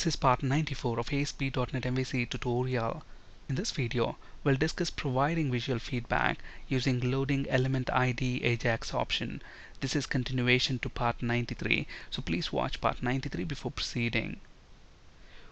This is part 94 of ASP.NET MVC tutorial. In this video, we'll discuss providing visual feedback using LoadingElementId Ajax option. This is continuation to part 93, so please watch part 93 before proceeding.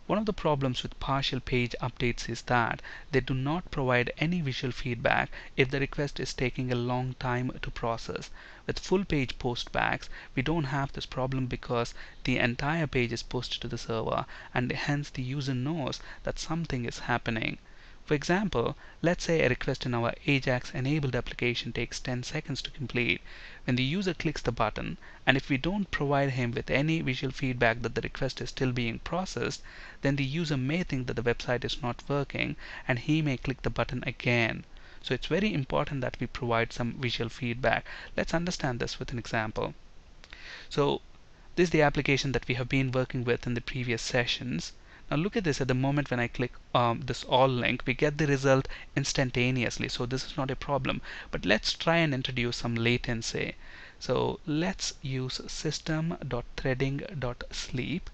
One of the problems with partial page updates is that they do not provide any visual feedback if the request is taking a long time to process. With full page postbacks, we don't have this problem because the entire page is posted to the server and hence the user knows that something is happening. For example, let's say a request in our Ajax enabled application takes 10 seconds to complete. When the user clicks the button, and if we don't provide him with any visual feedback that the request is still being processed, then the user may think that the website is not working and he may click the button again. So it's very important that we provide some visual feedback. Let's understand this with an example. So this is the application that we have been working with in the previous sessions. Now look at this. At the moment when I click this all link, we get the result instantaneously, so this is not a problem. But let's try and introduce some latency. So let's use system.threading.thread.sleep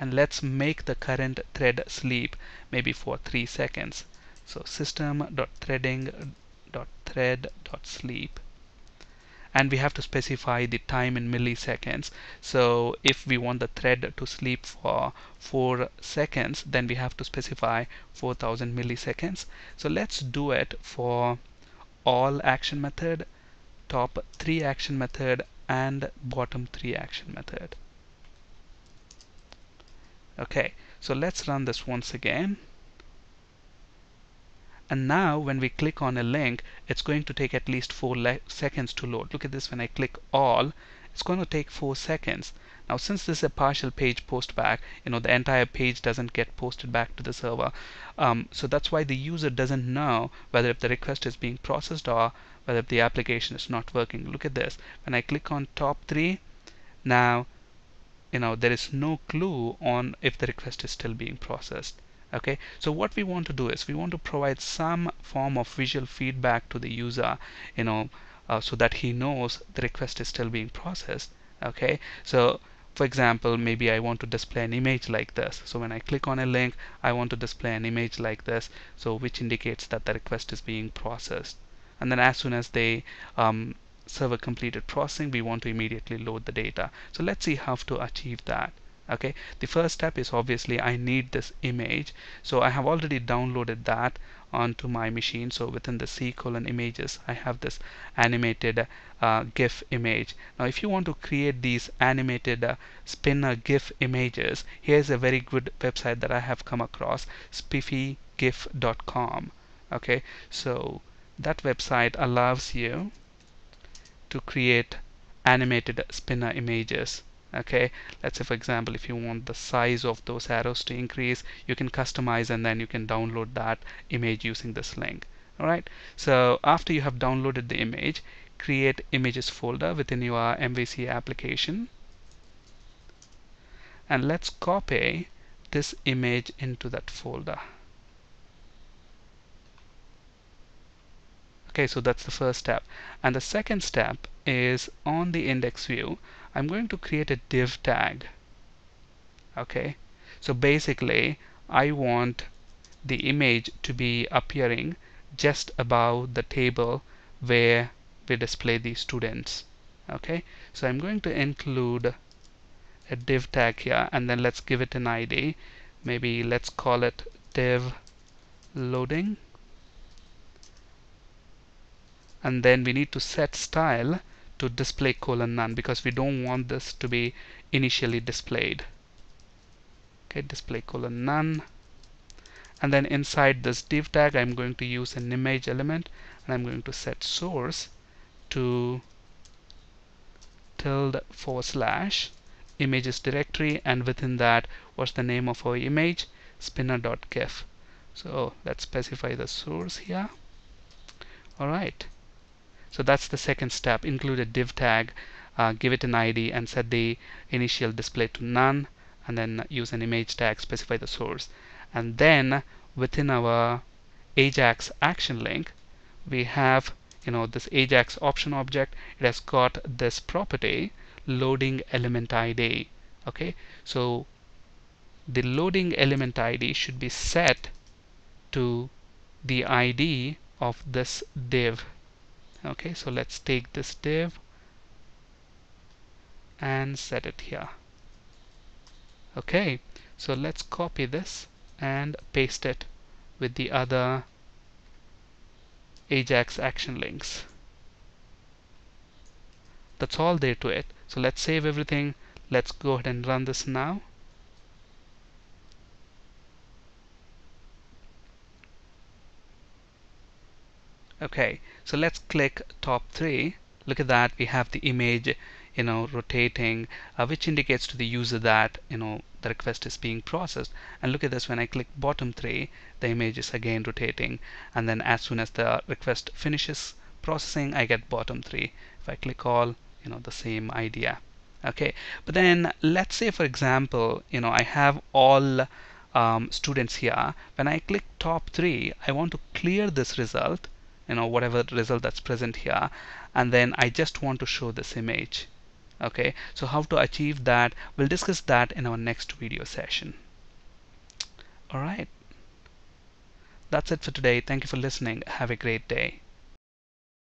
and let's make the current thread sleep maybe for 3 seconds. So system.threading.thread.sleep, and we have to specify the time in milliseconds. So if we want the thread to sleep for 4 seconds, then we have to specify 4000 milliseconds. So let's do it for all action method, top 3 action method, and bottom 3 action method. Okay, so let's run this once again. And now when we click on a link, it's going to take at least 4 seconds to load. Look at this. When I click all, it's going to take 4 seconds. Now since this is a partial page postback, you know, the entire page doesn't get posted back to the server. So that's why the user doesn't know whether if the request is being processed or whether if the application is not working. Look at this. When I click on top 3, now you know there is no clue on if the request is still being processed. Okay, so what we want to do is we want to provide some form of visual feedback to the user, you know, so that he knows the request is still being processed. Okay, so for example, maybe I want to display an image like this. So when I click on a link, I want to display an image like this, so which indicates that the request is being processed. And then as soon as the server completed processing, we want to immediately load the data. So let's see how to achieve that. Okay, the first step is obviously I need this image, so I have already downloaded that onto my machine. So within the C:images, I have this animated GIF image. Now, if you want to create these animated spinner GIF images, here's a very good website that I have come across, spiffygif.com. Okay, so that website allows you to create animated spinner images. Okay, let's say for example, if you want the size of those arrows to increase, you can customize and then you can download that image using this link. Alright, so after you have downloaded the image, create images folder within your MVC application, and let's copy this image into that folder. Okay, so that's the first step. And the second step is on the index view, I'm going to create a div tag. Okay, so basically I want the image to be appearing just above the table where we display the students. Okay, so I'm going to include a div tag here, and then let's give it an ID. Maybe let's call it div loading, and then we need to set style to display :none, because we don't want this to be initially displayed. Okay, display :none, and then inside this div tag I'm going to use an image element, and I'm going to set source to ~/ images directory, and within that what's the name of our image, spinner.gif. So let's specify the source here. Alright, so that's the second step. Include a div tag, give it an ID, and set the initial display to none, and then use an image tag, specify the source. And then within our Ajax action link, we have, you know, this Ajax option object. It has got this property, loading element ID. Okay, so the loading element ID should be set to the ID of this div. Okay, so let's take this div and set it here. Okay, so let's copy this and paste it with the other Ajax action links. That's all there to it. So let's save everything. Let's go ahead and run this now. Okay, so let's click top 3. Look at that, we have the image, you know, rotating, which indicates to the user that, you know, the request is being processed. And look at this, when I click bottom 3, the image is again rotating, and then as soon as the request finishes processing, I get bottom 3. If I click all, you know, the same idea. Okay, but then let's say, for example, you know, I have all students here. When I click top 3, I want to clear this result, you know, whatever result that's present here, and then I just want to show this image. Okay, so how to achieve that? We'll discuss that in our next video session. All right, that's it for today. Thank you for listening. Have a great day.